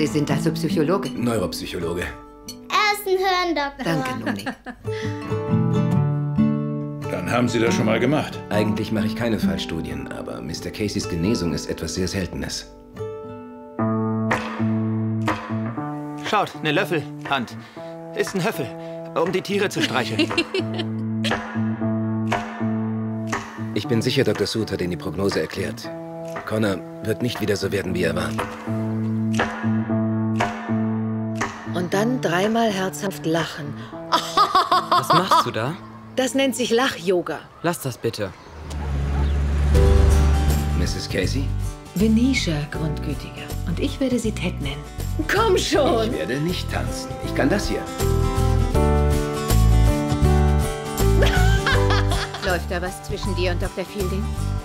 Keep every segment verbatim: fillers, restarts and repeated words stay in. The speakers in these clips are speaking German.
Sie sind also Psychologe? Neuropsychologe. Er ist ein Hirndoktor. Danke, Noni. Dann haben Sie das schon mal gemacht. Eigentlich mache ich keine Fallstudien, aber Mister Caseys Genesung ist etwas sehr Seltenes. Schaut, eine Löffelhand. Ist ein Höffel, um die Tiere zu streicheln. Ich bin sicher, Doktor Soot hat Ihnen die Prognose erklärt. Connor wird nicht wieder so werden, wie er war. Und dann dreimal herzhaft lachen. Was machst du da? Das nennt sich Lach-Yoga. Lass das bitte. Missus Casey? Venetia, grundgütiger. Und ich werde sie Ted nennen. Komm schon! Ich werde nicht tanzen. Ich kann das hier. Läuft da was zwischen dir und Doktor Fielding?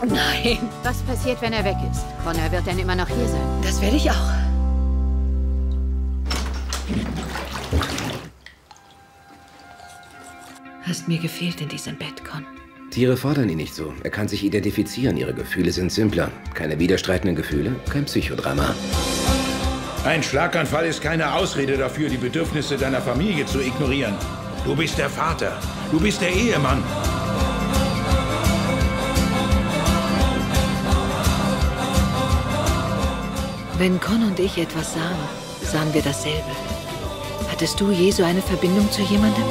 Nein. Was passiert, wenn er weg ist? Connor wird dann immer noch hier sein. Das werde ich auch. Hast mir gefehlt in diesem Bett, Con. Tiere fordern ihn nicht so. Er kann sich identifizieren. Ihre Gefühle sind simpler. Keine widerstreitenden Gefühle, kein Psychodrama. Ein Schlaganfall ist keine Ausrede dafür, die Bedürfnisse deiner Familie zu ignorieren. Du bist der Vater. Du bist der Ehemann. Wenn Con und ich etwas sahen, sahen wir dasselbe. Hattest du je so eine Verbindung zu jemandem?